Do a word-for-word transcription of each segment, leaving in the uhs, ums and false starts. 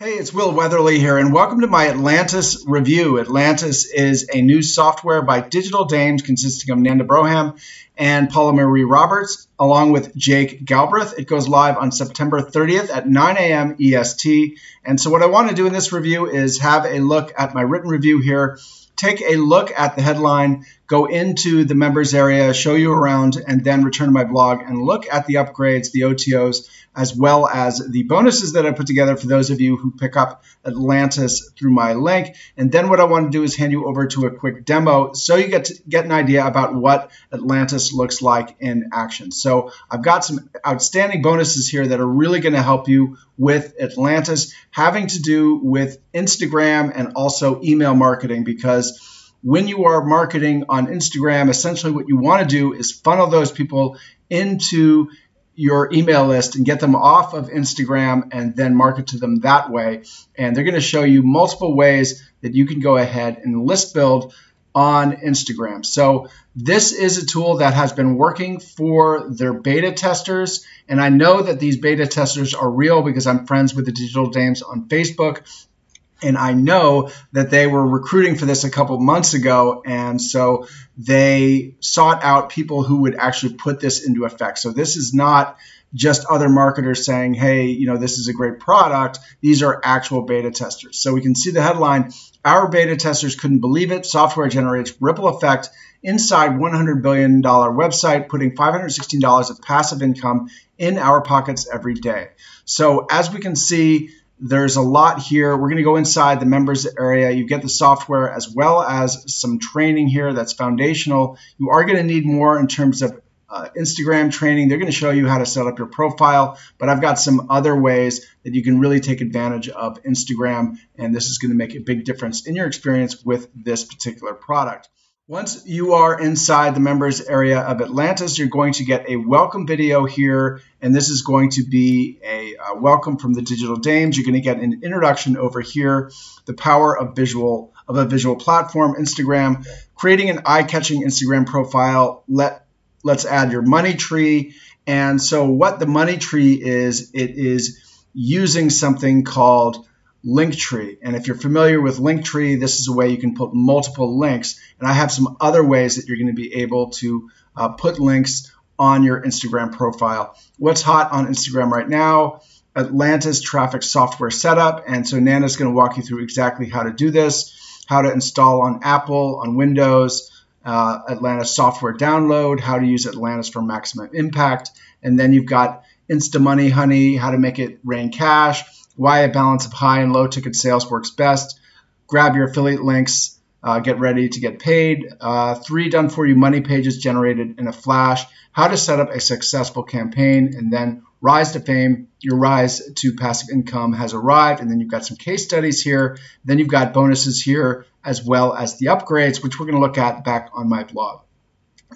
Hey, it's Will Weatherly here, and welcome to my Atlantis review. Atlantis is a new software by Digital Dames consisting of Nanda Brougham and Paula Marie Roberts, along with Jake Galbraith. It goes live on September thirtieth at nine A M E S T. And so what I want to do in this review is have a look at my written review here, take a look at the headline, go into the members area, show you around, and then return to my blog and look at the upgrades, the O T Os, as well as the bonuses that I put together for those of you who pick up Atlantis through my link. And then what I want to do is hand you over to a quick demo so you get to get an idea about what Atlantis looks like in action. So I've got some outstanding bonuses here that are really going to help you with Atlantis, having to do with Instagram and also email marketing, because when you are marketing on Instagram, essentially what you want to do is funnel those people into your email list and get them off of Instagram and then market to them that way. And they're going to show you multiple ways that you can go ahead and list build on Instagram. So this is a tool that has been working for their beta testers. And I know that these beta testers are real because I'm friends with the Digital Dames on Facebook. And I know that they were recruiting for this a couple months ago, and so they sought out people who would actually put this into effect. So this is not just other marketers saying, hey, you know, this is a great product. These are actual beta testers. So we can see the headline, our beta testers couldn't believe it. Software generates ripple effect inside one hundred billion dollar website, putting five hundred sixteen dollars of passive income in our pockets every day. So as we can see, there's a lot here. We're going to go inside the members area. You get the software as well as some training here that's foundational. You are going to need more in terms of uh, Instagram training. They're going to show you how to set up your profile, but I've got some other ways that you can really take advantage of Instagram, and this is going to make a big difference in your experience with this particular product. Once you are inside the members area of Atlantis, you're going to get a welcome video here, and this is going to be a, a welcome from the Digital Dames. You're going to get an introduction over here, the power of visual of a visual platform, Instagram, creating an eye-catching Instagram profile. Let let's add your money tree. And so what the money tree is, it is using something called Linktree. And if you're familiar with Linktree, this is a way you can put multiple links. And I have some other ways that you're going to be able to uh, put links on your Instagram profile. What's hot on Instagram right now? Atlantis traffic software setup. And so Nanda's going to walk you through exactly how to do this, how to install on Apple, on Windows, uh, Atlantis software download, how to use Atlantis for maximum impact. And then you've got Insta Money Honey, how to make it rain cash, why a balance of high and low ticket sales works best, grab your affiliate links, uh, get ready to get paid, uh, three done for you money pages generated in a flash, how to set up a successful campaign, and then rise to fame, your rise to passive income has arrived. And then you've got some case studies here, then you've got bonuses here, as well as the upgrades, which we're going to look at back on my blog.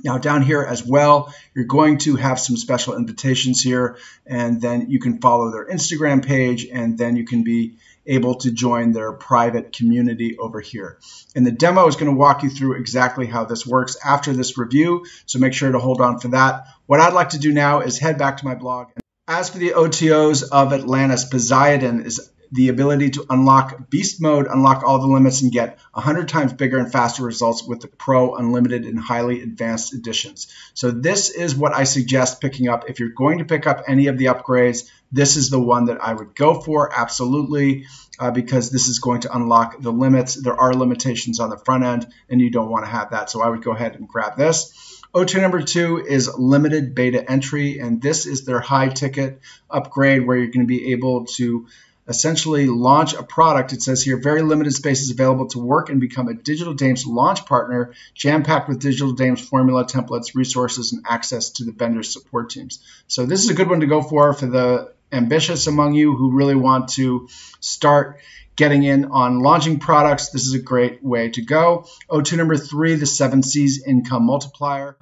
Now down here as well, you're going to have some special invitations here, and then you can follow their Instagram page, and then you can be able to join their private community over here. And the demo is going to walk you through exactly how this works after this review, so make sure to hold on for that. What I'd like to do now is head back to my blog. As for the O T Os of Atlantis, Poseidon is the ability to unlock beast mode, unlock all the limits, and get one hundred times bigger and faster results with the Pro, Unlimited, and Highly Advanced editions. So this is what I suggest picking up. If you're going to pick up any of the upgrades, this is the one that I would go for, absolutely, uh, because this is going to unlock the limits. There are limitations on the front end, and you don't want to have that. So I would go ahead and grab this. O T O number two is limited beta entry, and this is their high-ticket upgrade where you're going to be able to essentially launch a product. It says here, very limited space is available to work and become a Digital Dames launch partner, jam-packed with Digital Dames formula, templates, resources, and access to the vendor support teams. So this is a good one to go for for the ambitious among you who really want to start getting in on launching products. This is a great way to go. O T O number three, the seven C's income multiplier.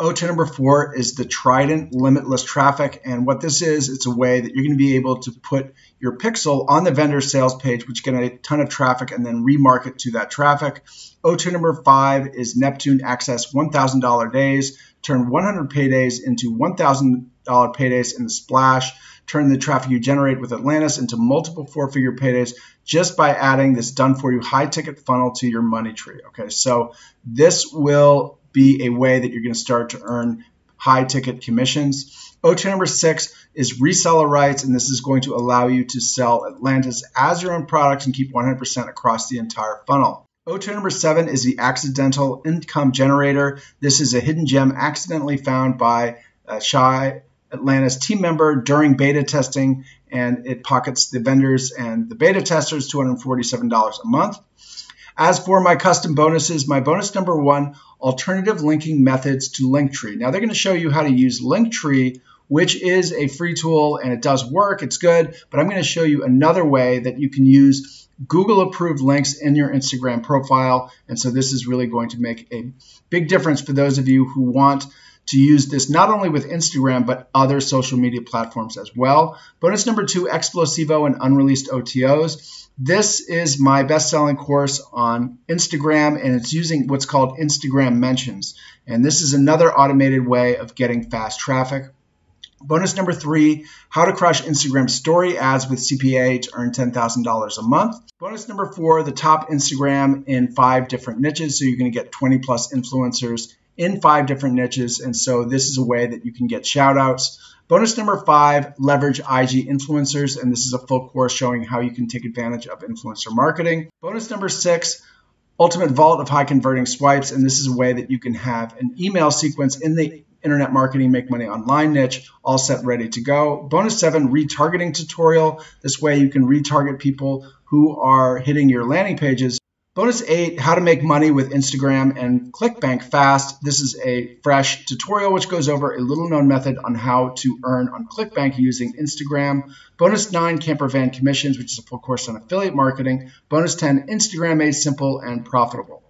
O T O number four is the Trident Limitless Traffic, and what this is, it's a way that you're going to be able to put your pixel on the vendor sales page, which get a ton of traffic, and then remarket to that traffic. O T O number five is Neptune Access one thousand dollar days. Turn one hundred paydays into one thousand dollar paydays in the splash. turn the traffic you generate with Atlantis into multiple four-figure paydays just by adding this done-for-you high-ticket funnel to your money tree. Okay, so this will be a way that you're going to start to earn high-ticket commissions. O T A number six is reseller rights, and this is going to allow you to sell Atlantis as your own product and keep one hundred percent across the entire funnel. O T A number seven is the accidental income generator. This is a hidden gem accidentally found by a shy Atlantis team member during beta testing, and it pockets the vendors and the beta testers two hundred forty-seven dollars a month. As for my custom bonuses, my bonus number one, alternative linking methods to Linktree. Now they're going to show you how to use Linktree, which is a free tool and it does work, it's good, but I'm going to show you another way that you can use Google approved links in your Instagram profile. And so this is really going to make a big difference for those of you who want to use this not only with Instagram, but other social media platforms as well. Bonus number two, Explosivo and unreleased O T Os. This is my best-selling course on Instagram, and it's using what's called Instagram mentions. And this is another automated way of getting fast traffic. Bonus number three, how to crush Instagram story ads with C P A to earn ten thousand dollars a month. Bonus number four, the top Instagram in five different niches. So you're going to get twenty plus influencers in five different niches. And so this is a way that you can get shout outs. Bonus number five, leverage I G influencers. And this is a full course showing how you can take advantage of influencer marketing. Bonus number six, ultimate vault of high converting swipes. And this is a way that you can have an email sequence in the internet marketing, make money online niche, all set, ready to go. Bonus seven, retargeting tutorial. This way you can retarget people who are hitting your landing pages. Bonus eight, how to make money with Instagram and ClickBank fast. This is a fresh tutorial which goes over a little known method on how to earn on ClickBank using Instagram. Bonus nine, camper van commissions, which is a full course on affiliate marketing. Bonus ten, Instagram made simple and profitable.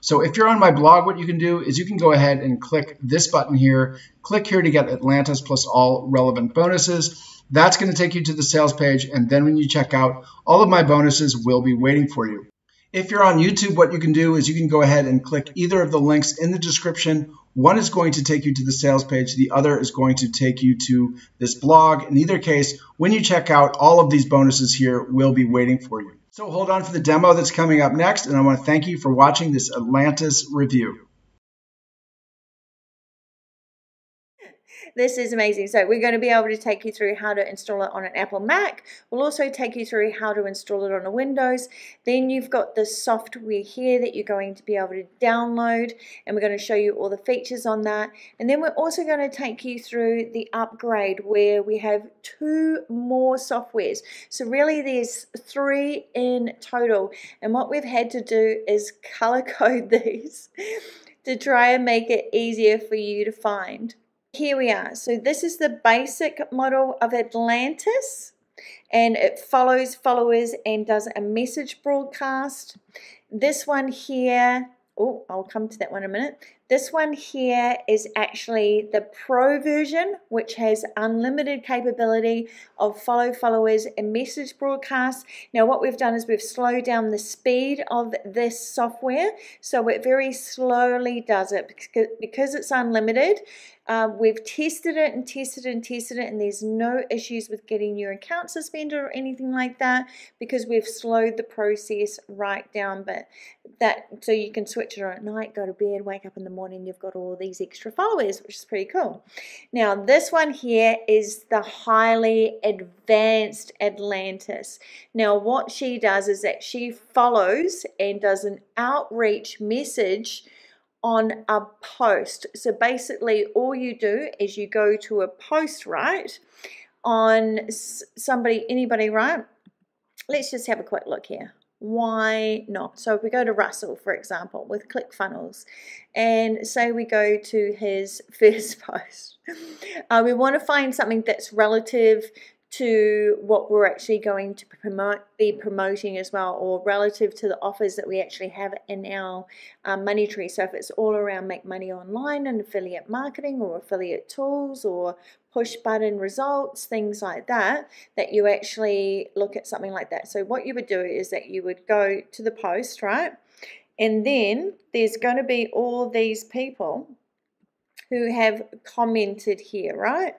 So if you're on my blog, what you can do is you can go ahead and click this button here. Click here to get Atlantis plus all relevant bonuses. That's going to take you to the sales page. And then when you check out, all of my bonuses will be waiting for you. If you're on YouTube, what you can do is you can go ahead and click either of the links in the description. One is going to take you to the sales page. The other is going to take you to this blog. In either case, when you check out, all of these bonuses here will be waiting for you. So hold on for the demo that's coming up next, and I want to thank you for watching this Atlantis review. This is amazing. So we're going to be able to take you through how to install it on an Apple Mac. We'll also take you through how to install it on a Windows. Then you've got the software here that you're going to be able to download, and we're going to show you all the features on that. And then we're also going to take you through the upgrade where we have two more softwares. So really there's three in total. And what we've had to do is color code these to try and make it easier for you to find. Here we are. So this is the basic model of Atlantis, and it follows followers and does a message broadcast. This one here, oh, I'll come to that one in a minute. This one here is actually the pro version, which has unlimited capability of follow followers and message broadcasts. Now what we've done is we've slowed down the speed of this software, so it very slowly does it because it's unlimited. Uh, we've tested it and tested it and tested it, and there's no issues with getting your account suspended or anything like that because we've slowed the process right down. But that, so you can switch it on at night, go to bed, wake up in the morning, you've got all these extra followers, which is pretty cool. Now this one here is the highly advanced Atlantis. Now what she does is that she follows and does an outreach message on a post. So basically all you do is you go to a post, right, on somebody, anybody, right? Let's just have a quick look here. Why not? So if we go to Russell, for example, with ClickFunnels, and say we go to his first post, uh, we want to find something that's relative to what we're actually going to promote, be promoting as well, or relative to the offers that we actually have in our um, money tree. So if it's all around make money online and affiliate marketing or affiliate tools or push button results, things like that, that you actually look at something like that. So what you would do is that you would go to the post, right? And then there's going to be all these people who have commented here, right?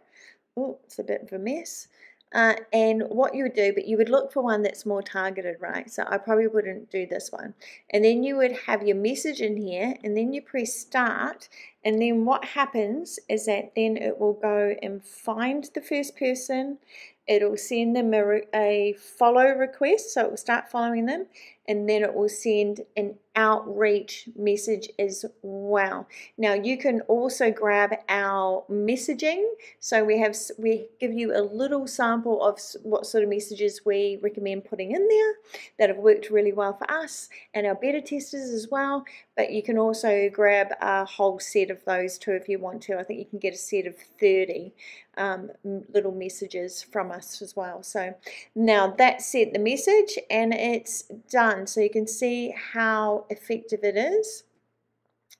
Oh, it's a bit of a mess. uh, and what you would do, but you would look for one that's more targeted, right? So I probably wouldn't do this one. And then you would have your message in here, and then you press start, and then what happens is that then it will go and find the first person. It'll send them a, a follow request, so it will start following them, and then it will send an outreach message as well. Now you can also grab our messaging, so we have we give you a little sample of what sort of messages we recommend putting in there that have worked really well for us and our beta testers as well. But you can also grab a whole set of those too if you want to. I think you can get a set of thirty um, little messages from us as well. So now that sent the message and it's done. So you can see how effective it is.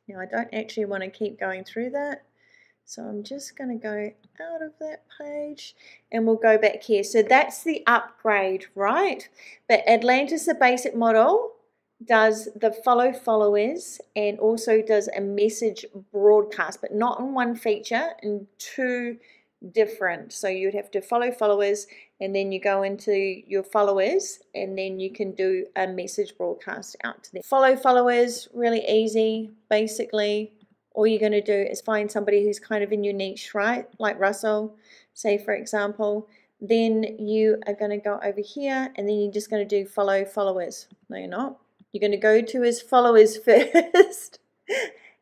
Now I don't actually want to keep going through that. So I'm just going to go out of that page and we'll go back here. So that's the upgrade, right? But Atlantis, the basic model, does the follow followers and also does a message broadcast, but not in one feature, in two different. So you'd have to follow followers, and then you go into your followers, and then you can do a message broadcast out to them. Follow followers, really easy. Basically, all you're going to do is find somebody who's kind of in your niche, right? Like Russell, say for example. Then you are going to go over here, and then you're just going to do follow followers. No, you're not. You're going to go to his followers first,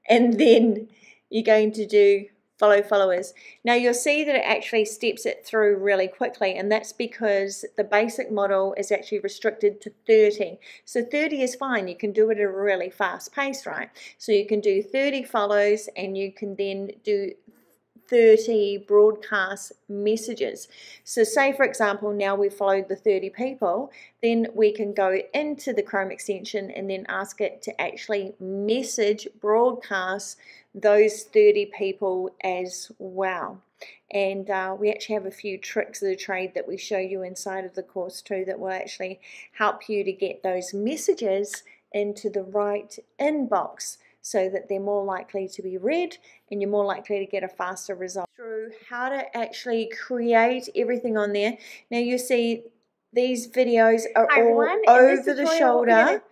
and then you're going to do follow followers. Now you'll see that it actually steps it through really quickly, and that's because the basic model is actually restricted to thirty. So thirty is fine. You can do it at a really fast pace, right? So you can do thirty follows, and you can then do thirty broadcast messages. So say for example now we followed the thirty people, then we can go into the Chrome extension and then ask it to actually message broadcast those thirty people as well. And uh, we actually have a few tricks of the trade that we show you inside of the course too that will actually help you to get those messages into the right inbox, so that they're more likely to be read and you're more likely to get a faster result. Through how to actually create everything on there. Now you see these videos are Hi all everyone. over the shoulder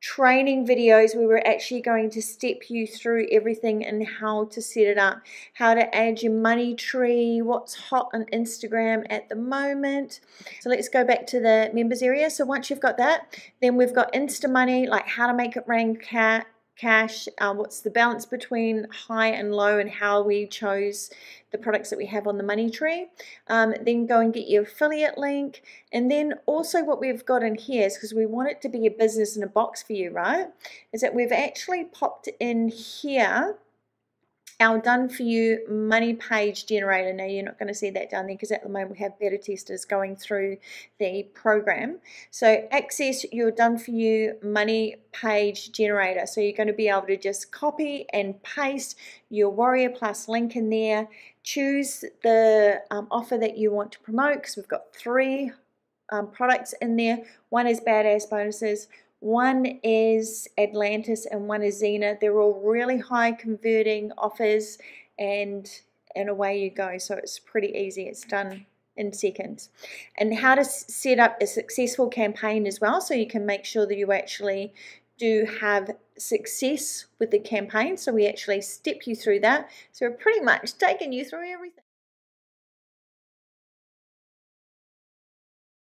training videos where we're actually going to step you through everything and how to set it up, how to add your money tree, what's hot on Instagram at the moment. So let's go back to the members area. So once you've got that, then we've got Insta Money, like how to make it rain cat, cash, uh, what's the balance between high and low and how we chose the products that we have on the money tree. Um, then go and get your affiliate link. And then also what we've got in here is, because we want it to be a business in a box for you, right? Is that we've actually popped in here our done for you money page generator. Now you're not going to see that down there because at the moment we have beta testers going through the program. So access your done for you money page generator. So you're going to be able to just copy and paste your Warrior Plus link in there, choose the um, offer that you want to promote, because we've got three um, products in there. One is badass bonuses, one is Atlantis, and one is Xena. They're all really high converting offers, and, and away you go. So it's pretty easy. It's done in seconds. And how to set up a successful campaign as well, so you can make sure that you actually do have success with the campaign. So we actually step you through that. So we're pretty much taking you through everything.